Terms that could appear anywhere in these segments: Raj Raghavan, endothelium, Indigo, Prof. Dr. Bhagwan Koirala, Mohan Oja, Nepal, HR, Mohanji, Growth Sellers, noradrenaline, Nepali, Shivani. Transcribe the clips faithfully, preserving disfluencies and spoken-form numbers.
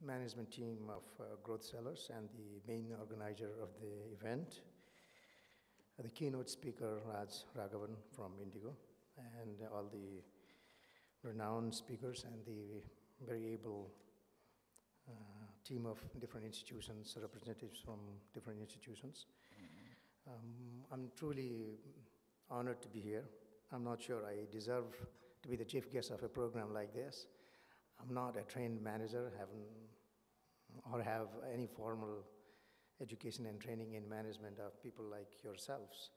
the management team of uh, Growth Sellers and the main organizer of the event, the keynote speaker Raj Raghavan from Indigo, and all the renowned speakers and the very able uh, team of different institutions, representatives from different institutions. Mm-hmm. um, I'm truly honored to be here. I'm not sure I deserve to be the chief guest of a program like this. I'm not a trained manager, haven't, or have any formal education and training in management of people like yourselves.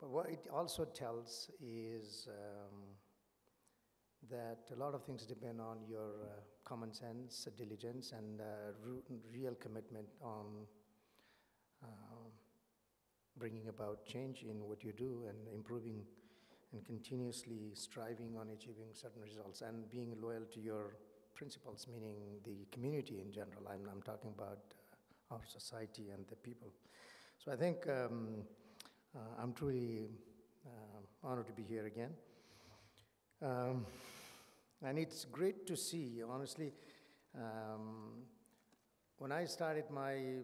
But what it also tells is um, that a lot of things depend on your uh, common sense, diligence, and uh, re real commitment on uh, bringing about change in what you do and improving and continuously striving on achieving certain results and being loyal to your principles, meaning the community in general. I'm, I'm talking about uh, our society and the people. So I think um, uh, I'm truly uh, honored to be here again. Um, and it's great to see, honestly, um, when I started my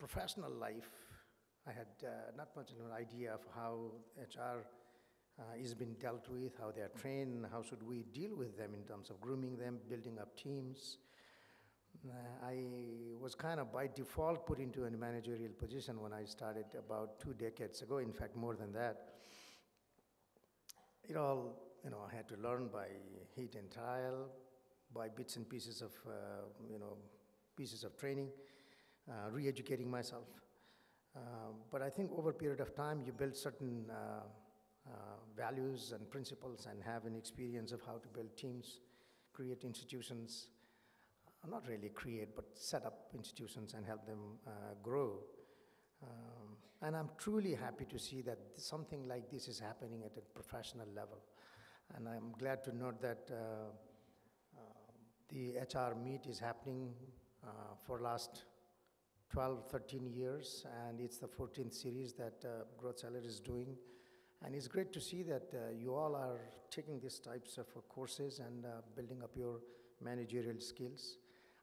professional life, I had uh, not much of an idea of how H R uh, is being dealt with, how they are trained, how should we deal with them in terms of grooming them, building up teams. Uh, I was kind of by default put into a managerial position when I started about two decades ago, in fact more than that. It all, you know, I had to learn by heat and trial, by bits and pieces of, uh, you know, pieces of training, uh, re-educating myself. Uh, but I think over a period of time, you build certain uh, uh, values and principles and have an experience of how to build teams, create institutions, uh, not really create, but set up institutions and help them uh, grow. Um, and I'm truly happy to see that something like this is happening at a professional level. And I'm glad to note that uh, uh, the H R meet is happening uh, for last twelve, thirteen years, and it's the fourteenth series that uh, Growth Sellers is doing. And it's great to see that uh, you all are taking these types of uh, courses and uh, building up your managerial skills.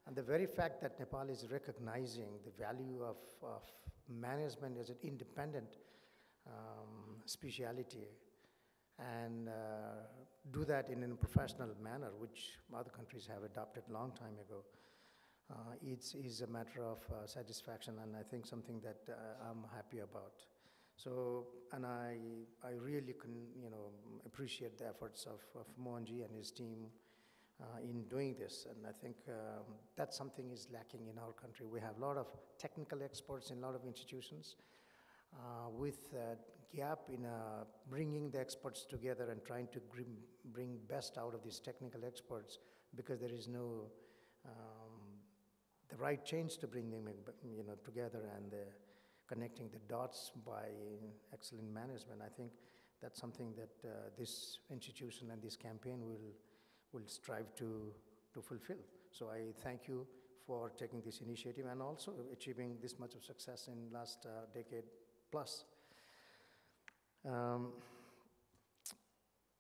And the very fact that Nepal is recognizing the value of, of management as an independent um, speciality and uh, do that in a professional manner, which other countries have adopted a long time ago. Uh, it is a matter of uh, satisfaction, and I think something that uh, I'm happy about. So, and I, I really can, you know, appreciate the efforts of, of Mohanji and his team uh, in doing this. And I think um, that's something is lacking in our country. We have a lot of technical experts in a lot of institutions, uh, with a gap in uh, bringing the experts together and trying to bring best out of these technical experts, because there is no um, the right change to bring them, you know, together and the, connecting the dots by excellent management. I think that's something that uh, this institution and this campaign will will strive to to fulfill. So I thank you for taking this initiative and also achieving this much of success in last uh, decade plus. Um,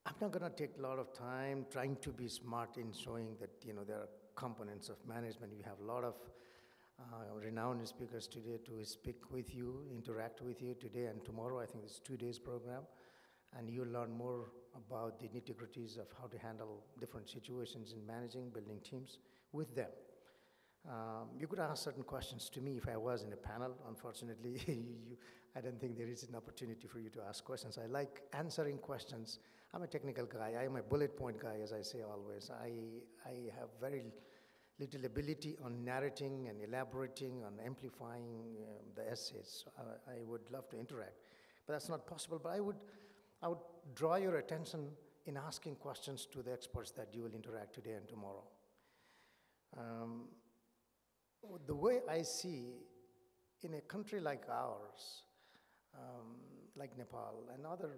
I'm not going to take a lot of time trying to be smart in showing that, you know, there are components of management. You have a lot of uh, renowned speakers today to speak with you, interact with you today and tomorrow. I think it's two days program, and you'll learn more about the nitty-gritties of how to handle different situations in managing, building teams with them. Um, you could ask certain questions to me if I was in a panel. Unfortunately, you, I don't think there is an opportunity for you to ask questions. I like answering questions. I'm a technical guy. I am a bullet point guy, as I say always. I, I have very little ability on narrating and elaborating, on amplifying um, the essays. So I, I would love to interact, but that's not possible. But I would, I would draw your attention in asking questions to the experts that you will interact today and tomorrow. Um, The way I see, in a country like ours, um, like Nepal and other,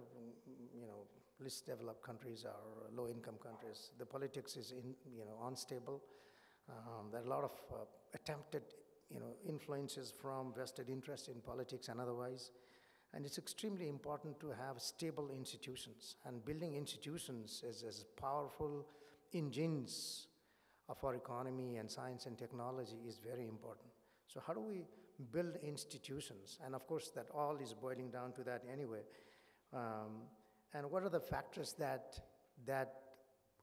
you know, least developed countries or low-income countries, the politics is, in, you know, unstable. Um, there are a lot of uh, attempted, you know, influences from vested interest in politics and otherwise. And it's extremely important to have stable institutions. And building institutions is as powerful engines of our economy and science and technology is very important. So how do we build institutions? And of course, that all is boiling down to that anyway. Um, and what are the factors that, that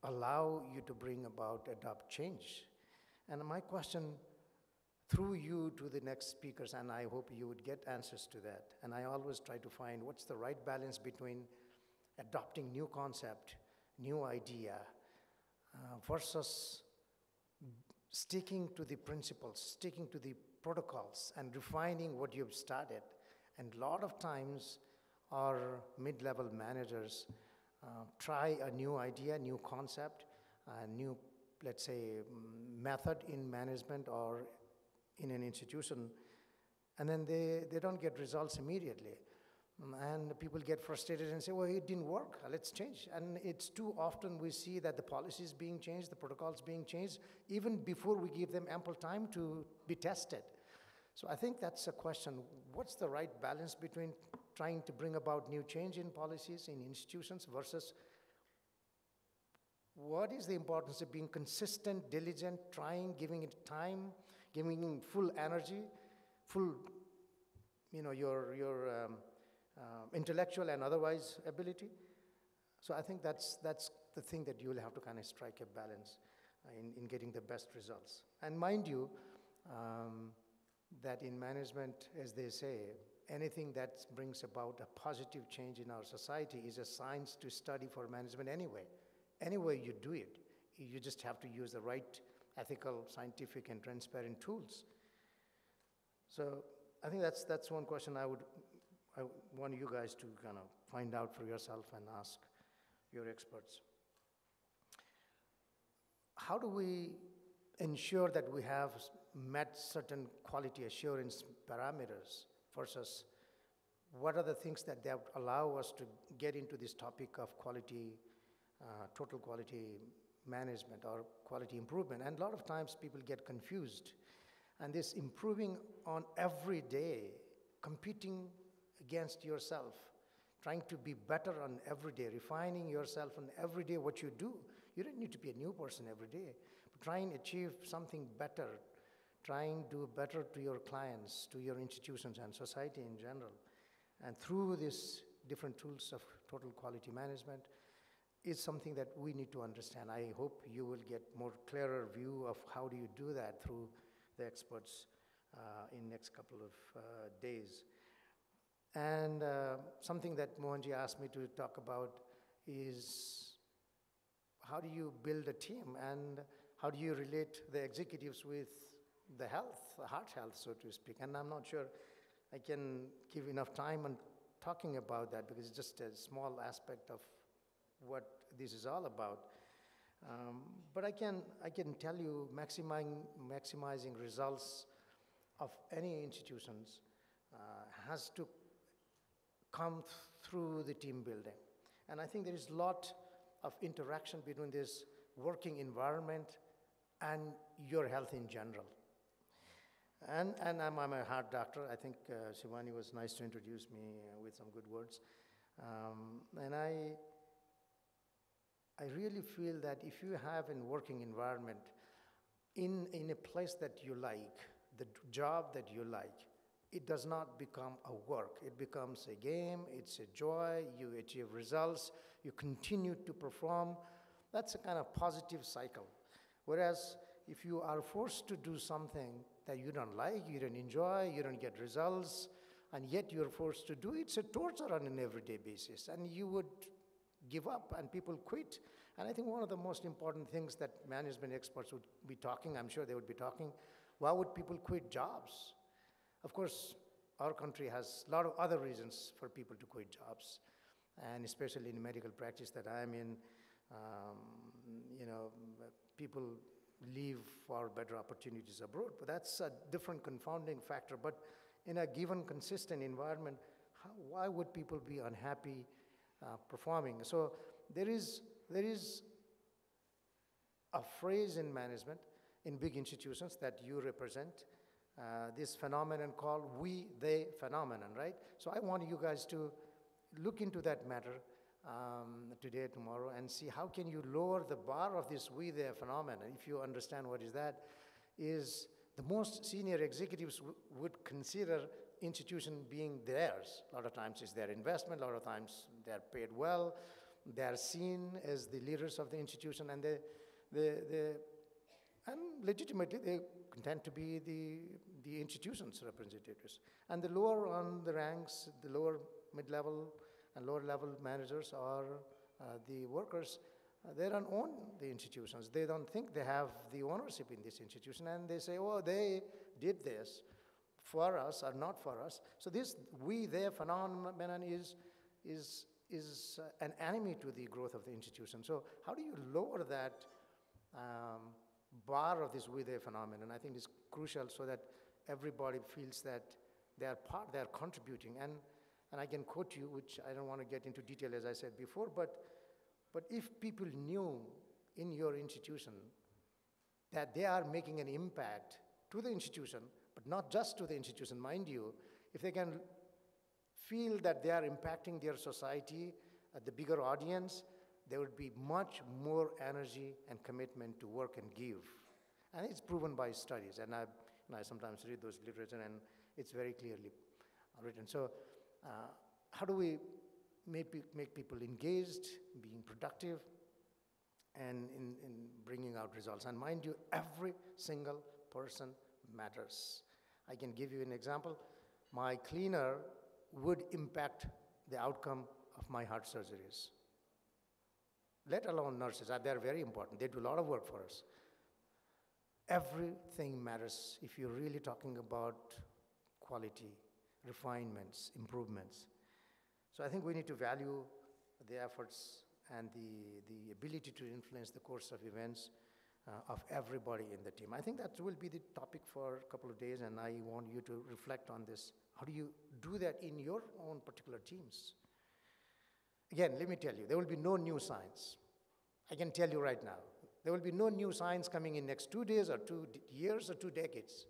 allow you to bring about, adopt change? And my question through you to the next speakers, and I hope you would get answers to that. And I always try to find what's the right balance between adopting new concept, new idea, uh, versus sticking to the principles, sticking to the protocols, and refining what you've started. And a lot of times, our mid-level managers uh, try a new idea, new concept, a new, let's say, method in management or in an institution, and then they, they don't get results immediately. And people get frustrated and say, well, it didn't work, let's change. And it's too often we see that the policy is being changed, the protocol is being changed, even before we give them ample time to be tested. So I think that's a question. What's the right balance between trying to bring about new change in policies, in institutions, versus what is the importance of being consistent, diligent, trying, giving it time, giving it full energy, full, you know, your, your, um, Uh, intellectual and otherwise ability. So I think that's, that's the thing that you'll have to kind of strike a balance in, in getting the best results. And mind you, um, that in management, as they say, anything that brings about a positive change in our society is a science to study for management anyway. Any way you do it, you just have to use the right ethical, scientific, and transparent tools. So I think that's, that's one question I would I want you guys to kind of find out for yourself and ask your experts. How do we ensure that we have met certain quality assurance parameters versus what are the things that they allow us to get into this topic of quality, uh, total quality management or quality improvement? And a lot of times people get confused. And this improving on every day, competing against yourself, trying to be better on every day, refining yourself on every day what you do. You don't need to be a new person every day, but try and achieve something better, try and do better to your clients, to your institutions and society in general. And through these different tools of total quality management is something that we need to understand. I hope you will get more clearer view of how do you do that through the experts uh, in next couple of uh, days. And uh, something that Mohanji asked me to talk about is how do you build a team and how do you relate the executives with the health, the heart health, so to speak. And I'm not sure I can give enough time on talking about that because it's just a small aspect of what this is all about. Um, but I can, I can tell you maximizing, maximizing results of any institutions uh, has to come through the team building. And I think there is a lot of interaction between this working environment and your health in general. And, and I'm, I'm a heart doctor. I think uh, Shivani was nice to introduce me uh, with some good words. Um, and I, I really feel that if you have a working environment in, in a place that you like, the job that you like, it does not become a work. It becomes a game, it's a joy, you achieve results, you continue to perform. That's a kind of positive cycle. Whereas if you are forced to do something that you don't like, you don't enjoy, you don't get results, and yet you're forced to do it, it's a torture on an everyday basis. And you would give up and people quit. And I think one of the most important things that management experts would be talking, I'm sure they would be talking, why would people quit jobs? Of course, our country has a lot of other reasons for people to quit jobs, and especially in medical practice that I'm in, um, you know, people leave for better opportunities abroad, but that's a different confounding factor. But in a given consistent environment, how, why would people be unhappy uh, performing? So there is, there is a phrase in management, in big institutions that you represent, Uh, this phenomenon called we, they phenomenon, right? So I want you guys to look into that matter um, today, tomorrow, and see how can you lower the bar of this we there phenomenon. If you understand what is that, is the most senior executives would consider institution being theirs. A lot of times it's their investment, a lot of times they're paid well, they're seen as the leaders of the institution, and they, they, they and legitimately they tend to be the, the institution's representatives. And the lower on the ranks, the lower mid-level and lower level managers are uh, the workers. They don't own the institutions. They don't think they have the ownership in this institution. And they say, oh, they did this for us or not for us. So this we, their phenomenon is, is, is an enemy to the growth of the institution. So how do you lower that um, bar of this we, their phenomenon? I think it's crucial so that everybody feels that they are part, they are contributing. And, and I can quote you, which I don't want to get into detail, as I said before, but But if people knew in your institution that they are making an impact to the institution, but not just to the institution, mind you, if they can feel that they are impacting their society at the bigger audience, there would be much more energy and commitment to work and give. And it's proven by studies. And I, and I sometimes read those literature, and it's very clearly written. So uh, how do we Make, make people engaged, being productive, and in, in bringing out results? And mind you, every single person matters. I can give you an example. My cleaner would impact the outcome of my heart surgeries, let alone nurses. They're very important. They do a lot of work for us. Everything matters if you're really talking about quality, refinements, improvements. So I think we need to value the efforts and the, the ability to influence the course of events uh, of everybody in the team. I think that will be the topic for a couple of days, and I want you to reflect on this. How do you do that in your own particular teams? Again, let me tell you, there will be no new science. I can tell you right now, there will be no new science coming in next two days or two years or two decades.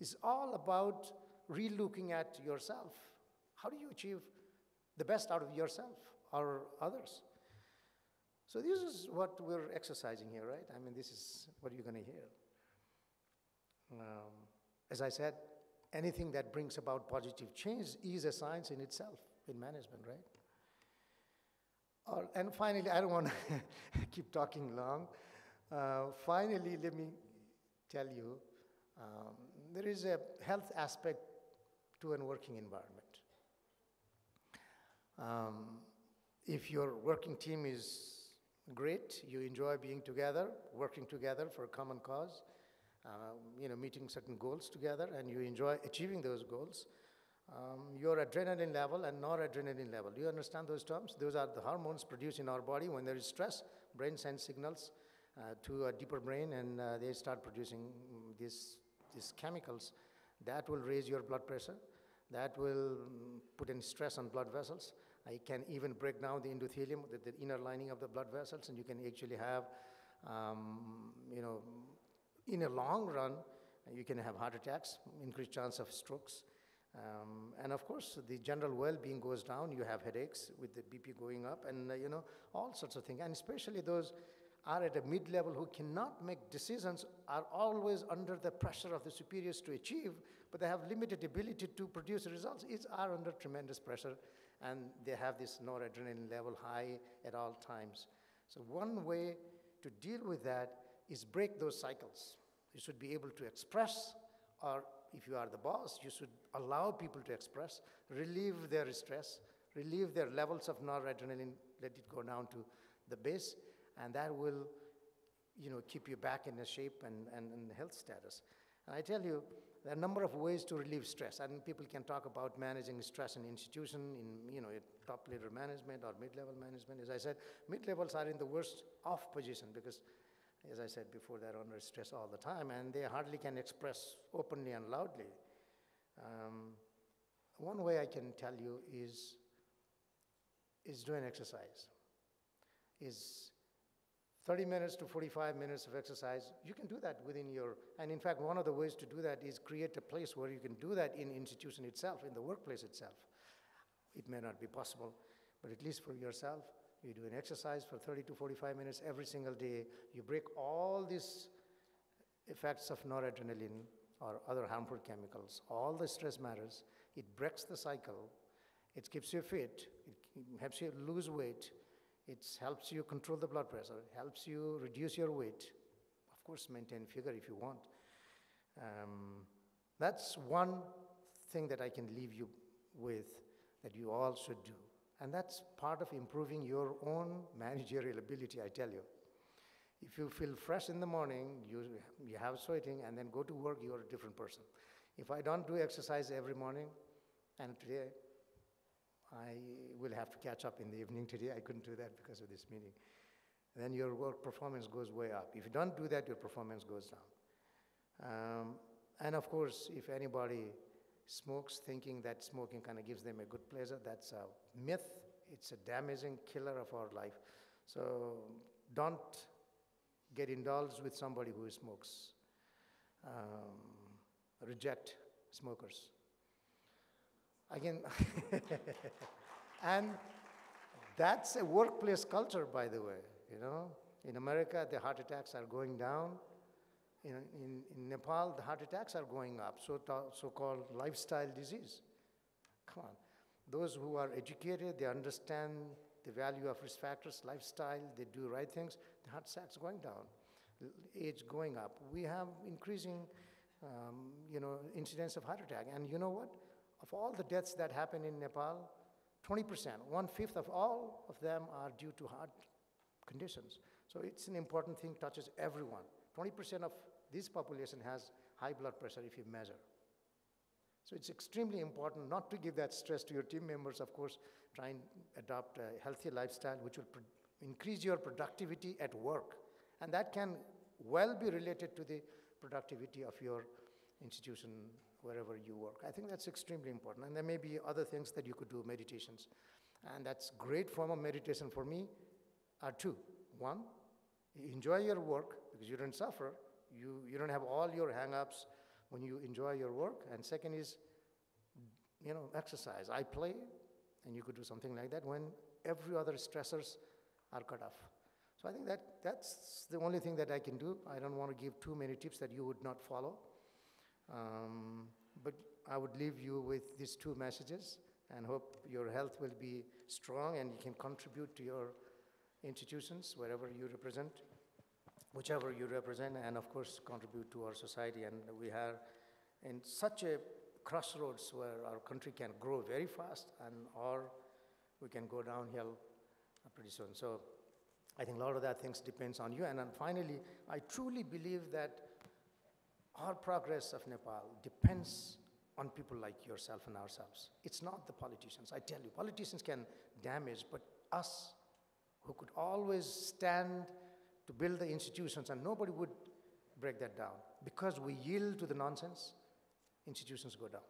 It's all about re-looking at yourself. How do you achieve the best out of yourself or others? So this is what we're exercising here, right? I mean, this is what you're going to hear. Um, as I said, anything that brings about positive change is a science in itself, in management, right? Or, and finally, I don't want to keep talking long. Uh, finally, let me tell you, um, there is a health aspect to a working environment. Um, if your working team is great, you enjoy being together, working together for a common cause, uh, you know, meeting certain goals together, and you enjoy achieving those goals, um, your adrenaline level and noradrenaline level, do you understand those terms? Those are the hormones produced in our body. When there is stress, brain sends signals uh, to a deeper brain, and uh, they start producing these, these chemicals that will raise your blood pressure. That will put in stress on blood vessels. It can even break down the endothelium, the, the inner lining of the blood vessels, and you can actually have, um, you know, in a long run, you can have heart attacks, increased chance of strokes. Um, and of course, the general well-being goes down. You have headaches with the B P going up, and, uh, you know, all sorts of things. And especially those are at a mid-level who cannot make decisions, are always under the pressure of the superiors to achieve, but they have limited ability to produce results, is are under tremendous pressure, and they have this noradrenaline level high at all times. So one way to deal with that is break those cycles. You should be able to express, or if you are the boss, you should allow people to express, relieve their stress, relieve their levels of noradrenaline, let it go down to the base, and that will, you know, keep you back in the shape and, and, and health status. And I tell you, there are a number of ways to relieve stress. And people can talk about managing stress in institution, in, you know, top leader management or mid-level management. As I said, mid-levels are in the worst off position because, as I said before, they're under stress all the time, and they hardly can express openly and loudly. Um, one way I can tell you is, is doing exercise. Is thirty minutes to forty-five minutes of exercise, you can do that within your, and in fact, one of the ways to do that is create a place where you can do that in institution itself, in the workplace itself. It may not be possible, but at least for yourself, you do an exercise for thirty to forty-five minutes every single day, you break all these effects of noradrenaline or other harmful chemicals, all the stress matters, it breaks the cycle, it keeps you fit, it helps you lose weight, it helps you control the blood pressure, it helps you reduce your weight, of course maintain figure if you want. Um, that's one thing that I can leave you with that you all should do. And that's part of improving your own managerial ability, I tell you. If you feel fresh in the morning, you, you have sweating, and then go to work, you're a different person. If I don't do exercise every morning, and today, I will have to catch up in the evening today. I couldn't do that because of this meeting. Then your work performance goes way up. If you don't do that, your performance goes down. Um, and of course, if anybody smokes thinking that smoking kind of gives them a good pleasure, that's a myth. It's a damaging killer of our life. So don't get indulged with somebody who smokes. Um, reject smokers. Again, and that's a workplace culture, by the way. You know, in America, the heart attacks are going down. In, in, in Nepal, the heart attacks are going up, so, so-called lifestyle disease. Come on. Those who are educated, they understand the value of risk factors, lifestyle, they do right things, the heart attacks going down, age going up. We have increasing, um, you know, incidence of heart attack. And you know what? Of all the deaths that happen in Nepal, twenty percent, one-fifth of all of them are due to heart conditions. So it's an important thing, touches everyone. twenty percent of this population has high blood pressure if you measure. So it's extremely important not to give that stress to your team members. Of course, try and adopt a healthy lifestyle which will increase your productivity at work. And that can well be related to the productivity of your institution wherever you work. I think that's extremely important. And there may be other things that you could do, meditations. And that's a great form of meditation for me are two. One, you enjoy your work because you don't suffer. You, you don't have all your hang-ups when you enjoy your work. And second is, you know, exercise. I play, and you could do something like that when every other stressors are cut off. So I think that that's the only thing that I can do. I don't want to give too many tips that you would not follow. Um, but I would leave you with these two messages and hope your health will be strong and you can contribute to your institutions wherever you represent, whichever you represent, and of course contribute to our society. And we are in such a crossroads where our country can grow very fast and or we can go downhill pretty soon. So I think a lot of that things depends on you. And then finally, I truly believe that our progress of Nepal depends on people like yourself and ourselves. It's not the politicians, I tell you. Politicians can damage, but us, who could always stand to build the institutions, and nobody would break that down. Because we yield to the nonsense, institutions go down.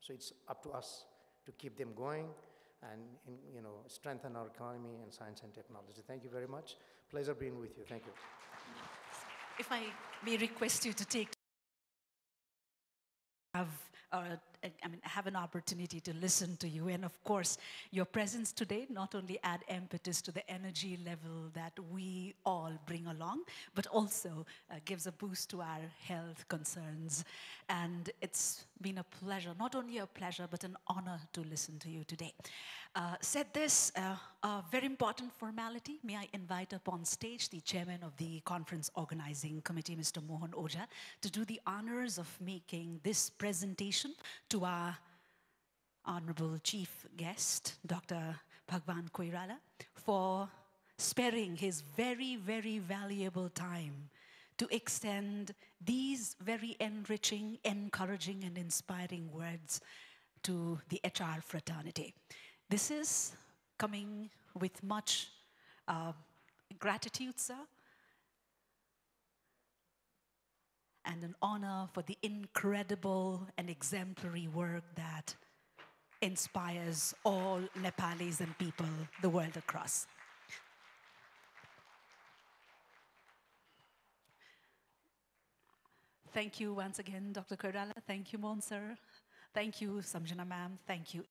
So it's up to us to keep them going and, you know, strengthen our economy and science and technology. Thank you very much. Pleasure being with you. Thank you. If I may request you to take Have, uh, I mean, have an opportunity to listen to you, and of course your presence today not only add impetus to the energy level that we all bring along, but also uh, gives a boost to our health concerns. And it's been a pleasure, not only a pleasure but an honor to listen to you today. Uh, said this, uh, a very important formality, may I invite up on stage the chairman of the conference organizing committee, Mister Mohan Oja, to do the honors of making this presentation to our honorable chief guest, Doctor Bhagwan Koirala, for sparing his very, very valuable time to extend these very enriching, encouraging, and inspiring words to the H R fraternity. This is coming with much uh, gratitude, sir, and an honor for the incredible and exemplary work that inspires all Nepalis and people the world across. Thank you once again, Doctor Koirala. Thank you, Mohan sir. Thank you, Samjana ma'am. Thank you,